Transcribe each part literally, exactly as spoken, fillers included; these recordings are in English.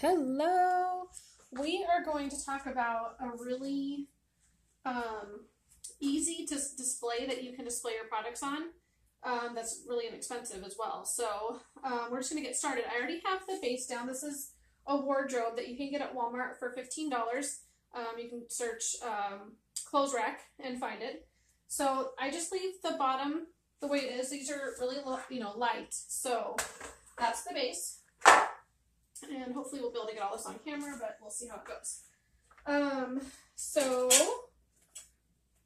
Hello! We are going to talk about a really um, easy to display that you can display your products on um, that's really inexpensive as well. So um, we're just going to get started. I already have the base down. This is a wardrobe that you can get at Walmart for fifteen dollars. Um, you can search um, clothes rack and find it. So I just leave the bottom the way it is. These are really you know light. So that's the base. And hopefully we'll be able to get all this on camera, but we'll see how it goes. Um, so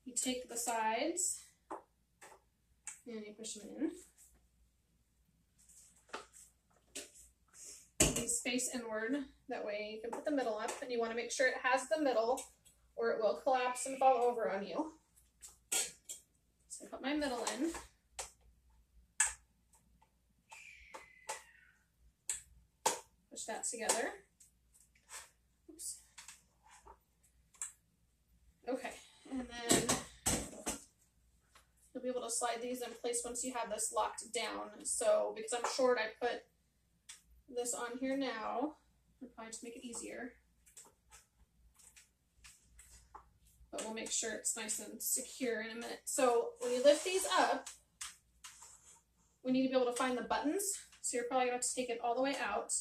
you take the sides and you push them in. These face inward, that way you can put the middle up, and you want to make sure it has the middle or it will collapse and fall over on you. So I put my middle in. Push that together. Oops. Okay, and then you'll be able to slide these in place once you have this locked down. So, because I'm short, I put this on here now. I'll probably just make it easier. But we'll make sure it's nice and secure in a minute. So, when you lift these up, we need to be able to find the buttons. So, you're probably going to have to take it all the way out.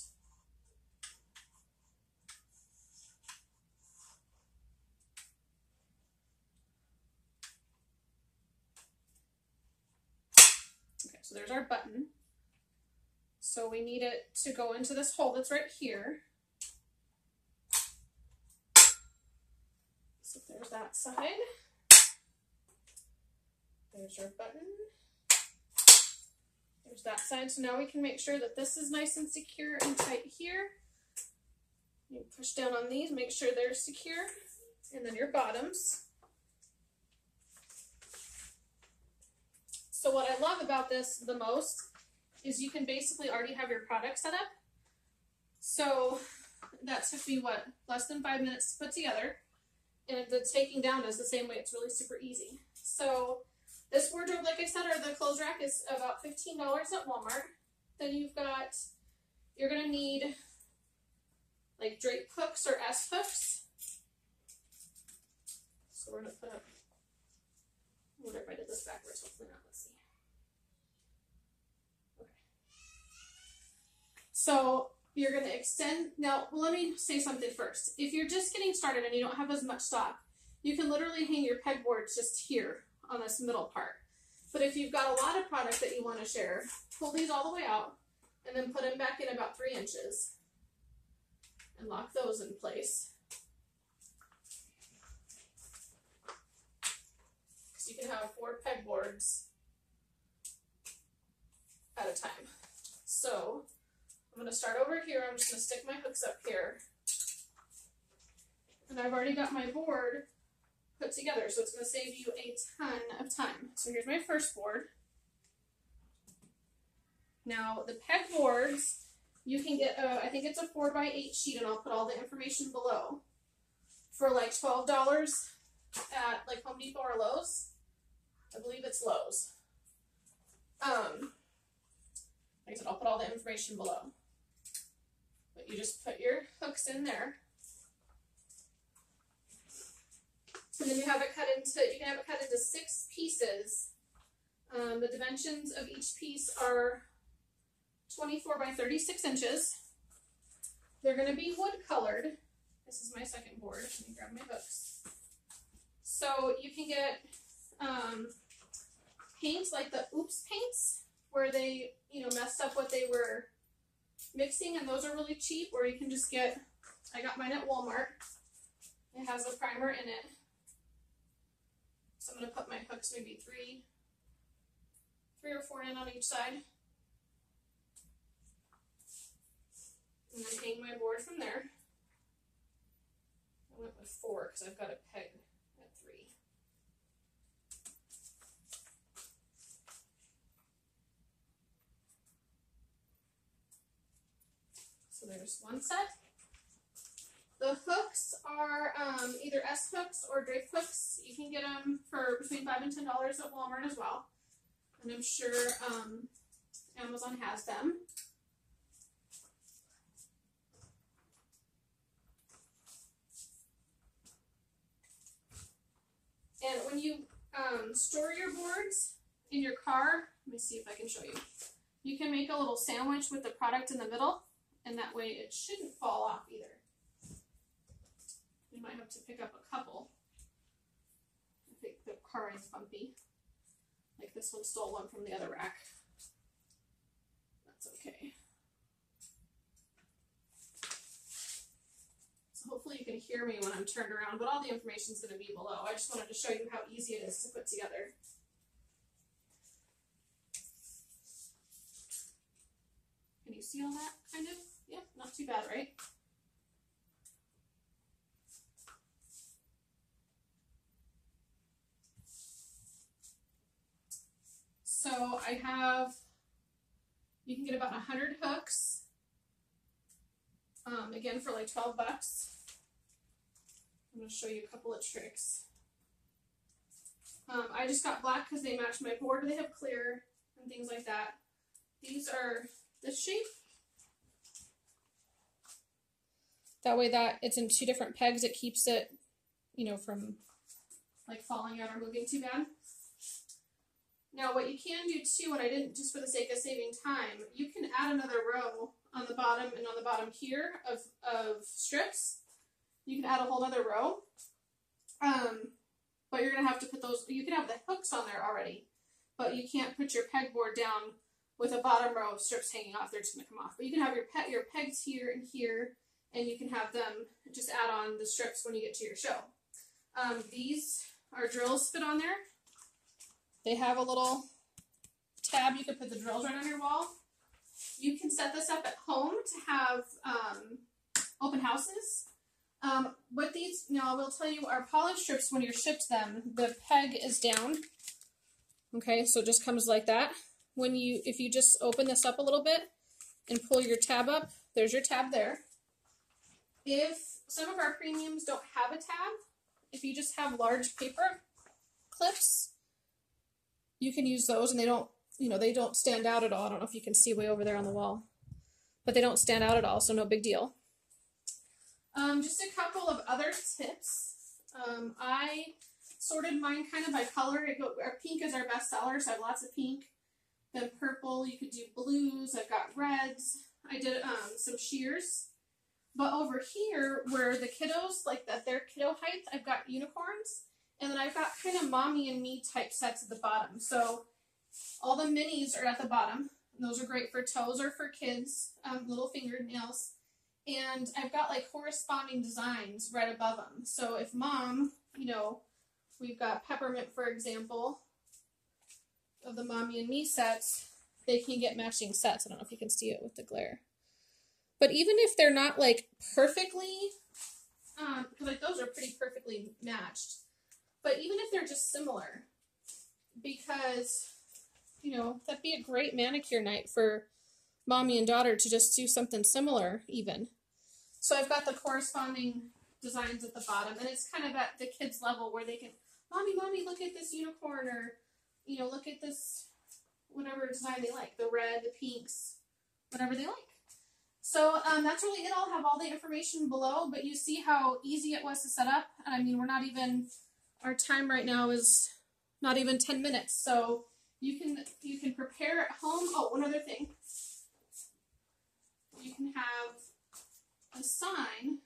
So there's our button. So we need it to go into this hole that's right here. So there's that side. There's our button. There's that side. So now we can make sure that this is nice and secure and tight here. You push down on these, make sure they're secure. And then your bottoms. So what I love about this the most is you can basically already have your product set up. So that took me, what, less than five minutes to put together. And the taking down is the same way. It's really super easy. So this wardrobe, like I said, or the clothes rack is about fifteen dollars at Walmart. Then you've got, you're going to need like drape hooks or S hooks. So we're going to put up. I wonder if I did this backwards. Hopefully not. Let's see. Okay. So you're going to extend. Now, let me say something first. If you're just getting started and you don't have as much stock, you can literally hang your pegboards just here on this middle part. But if you've got a lot of product that you want to share, pull these all the way out and then put them back in about three inches and lock those in place. You can have four pegboards at a time. So I'm going to start over here. I'm just going to stick my hooks up here. And I've already got my board put together, so it's going to save you a ton of time. So here's my first board. Now the pegboards, you can get, a, I think it's a four by eight sheet, and I'll put all the information below for like twelve dollars at like Home Depot or Lowe's. I believe it's Lowe's. Um, like I said, I'll put all the information below. But you just put your hooks in there. And then you have it cut into, you can have it cut into six pieces. Um, the dimensions of each piece are twenty-four by thirty-six inches. They're going to be wood colored. This is my second board. Let me grab my hooks. So you can get um, paints like the Oops paints, where they, you know, messed up what they were mixing, and those are really cheap. Or you can just get, I got mine at Walmart. It has a primer in it. So I'm gonna put my hooks maybe three, three or four in on each side, and then hang my board from there. I went with four because I've got a peg. So there's one set. The hooks are um, either S hooks or drape hooks. You can get them for between five and ten dollars at Walmart as well, and I'm sure um, Amazon has them. you um, store your boards in your car, let me see if I can show you. You can make a little sandwich with the product in the middle, and that way it shouldn't fall off either. You might have to pick up a couple. I think the car is bumpy. Like this one stole one from the other rack. That's okay. So hopefully you can hear me when I'm turned around, but all the information is going to be below. I just wanted to show you how easy it is to put together. Can you see all that, kind of? Yeah, not too bad, right? So I have, you can get about one hundred hooks, um, again for like twelve bucks. I'm going to show you a couple of tricks. Um, I just got black because they match my board. They have clear and things like that. These are this shape. That way that it's in two different pegs, it keeps it, you know, from like falling out or moving too bad. Now what you can do too, and I didn't just for the sake of saving time, you can add another row on the bottom and on the bottom here of, of strips. You can add a whole other row, um, but you're going to have to put those, you can have the hooks on there already, but you can't put your pegboard down with a bottom row of strips hanging off. They're just going to come off. But you can have your, pe your pegs here and here, and you can have them just add on the strips when you get to your show. Um, these are drills fit on there. They have a little tab. You can put the drills right on your wall. You can set this up at home to have um, open houses. Um, what these, now I will tell you, are poly strips. When you shipped them, the peg is down. Okay, so it just comes like that. When you, if you just open this up a little bit and pull your tab up, there's your tab there. If some of our premiums don't have a tab, if you just have large paper clips, you can use those, and they don't, you know, they don't stand out at all. I don't know if you can see way over there on the wall, but they don't stand out at all, so no big deal. Um, just a couple of other tips. Um, I sorted mine kind of by color. It go, our pink is our best seller, so I have lots of pink. Then purple, you could do blues. I've got reds. I did um, some shears. But over here, where the kiddos, like that, their kiddo height, I've got unicorns. And then I've got kind of mommy and me type sets at the bottom. So all the minis are at the bottom. And those are great for toes or for kids, um, little fingernails. And I've got like corresponding designs right above them. So if mom, you know, we've got peppermint, for example, of the mommy and me sets, they can get matching sets. I don't know if you can see it with the glare. But even if they're not like perfectly, um, because like those are pretty perfectly matched. But even if they're just similar, because, you know, that'd be a great manicure night for mommy and daughter to just do something similar even. So I've got the corresponding designs at the bottom, and it's kind of at the kids level where they can, mommy, mommy, look at this unicorn, or, you know, look at this, whatever design they like, the red, the pinks, whatever they like. So um, that's really it. I'll have all the information below, but you see how easy it was to set up. I mean, we're not even... Our time right now is not even ten minutes, so you can you can prepare at home. Oh, one other thing. You can have a sign,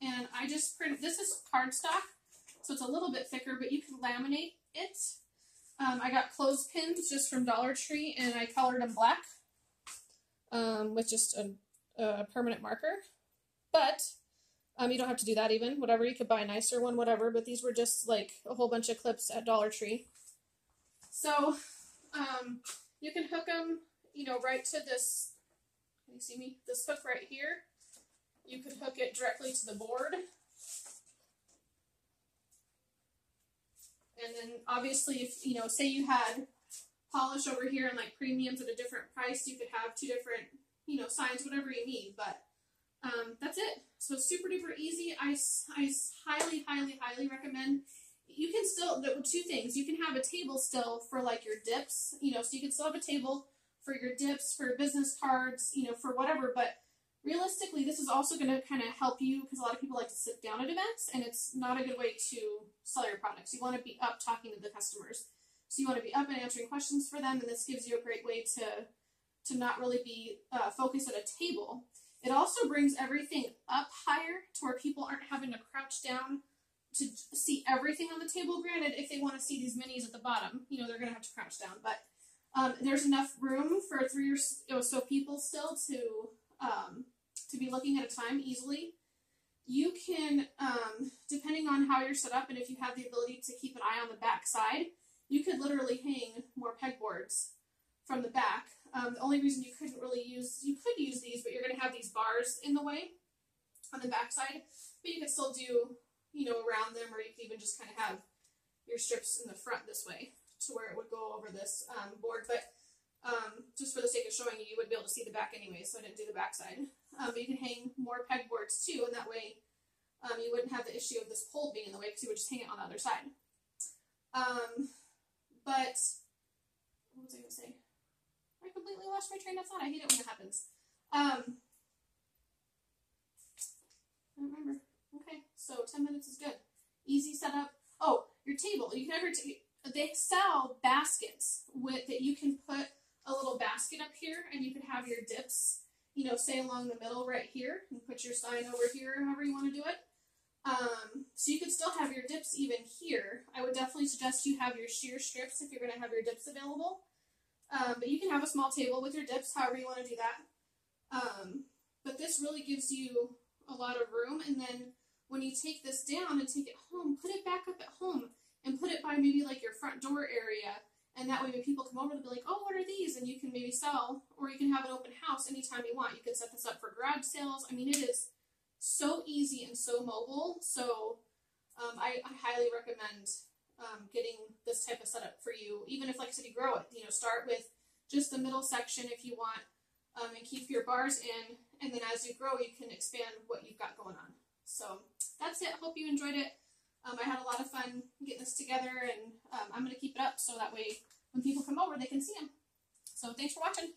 and I just printed, this is cardstock, so it's a little bit thicker, but you can laminate it. Um, I got clothespins just from Dollar Tree, and I colored them black um, with just a, a permanent marker, but Um, you don't have to do that even, whatever, you could buy a nicer one, whatever, but these were just like a whole bunch of clips at Dollar Tree. So um, you can hook them, you know, right to this, can you see me, this hook right here. You could hook it directly to the board. And then obviously, if, you know, say you had polish over here and like premiums at a different price, you could have two different, you know, signs, whatever you need, but Um, that's it. So it's super duper easy. I, I highly, highly, highly recommend. You can still, two things. You can have a table still for like your dips, you know, so you can still have a table for your dips, for your business cards, you know, for whatever, but realistically, this is also going to kind of help you because a lot of people like to sit down at events, and it's not a good way to sell your products. You want to be up talking to the customers. So you want to be up and answering questions for them, and this gives you a great way to, to not really be uh, focused at a table. It also brings everything up higher to where people aren't having to crouch down to see everything on the table. Granted, if they want to see these minis at the bottom, you know, they're going to have to crouch down, but um, there's enough room for three or so people still to um, to be looking at a time easily. You can, um, depending on how you're set up and if you have the ability to keep an eye on the back side, you could literally hang more pegboards from the back. Um, the only reason you couldn't really use, you could use these, but you're going to have these bars in the way on the back side, but you could still do, you know, around them, or you could even just kind of have your strips in the front this way to where it would go over this um, board. But um, just for the sake of showing you, you would be able to see the back anyway, so I didn't do the back side. Um, but you can hang more pegboards too, and that way um, you wouldn't have the issue of this pole being in the way because you would just hang it on the other side. Um, but, what was I going to say? I completely lost my train of thought. I hate it when that happens. Um, I don't remember. Okay, so ten minutes is good. Easy setup. Oh, your table. You can have your t they sell baskets with that you can put a little basket up here, and you can have your dips, you know, say along the middle right here. You can put your sign over here, however you want to do it. Um, so you can still have your dips even here. I would definitely suggest you have your sheer strips if you're going to have your dips available. Um, but you can have a small table with your dips, however you want to do that. Um, but this really gives you a lot of room, and then when you take this down and take it home, put it back up at home and put it by maybe like your front door area, and that way when people come over, they'll be like, oh, what are these? And you can maybe sell, or you can have an open house anytime you want. You can set this up for garage sales. I mean, it is so easy and so mobile, so um, I, I highly recommend um, getting this type of setup for you, even if, like I said, you grow it. You know, start with just the middle section if you want, um, and keep your bars in, and then as you grow, you can expand what you've got going on. So that's it. Hope you enjoyed it. Um, I had a lot of fun getting this together, and um, I'm going to keep it up so that way when people come over, they can see them. So thanks for watching.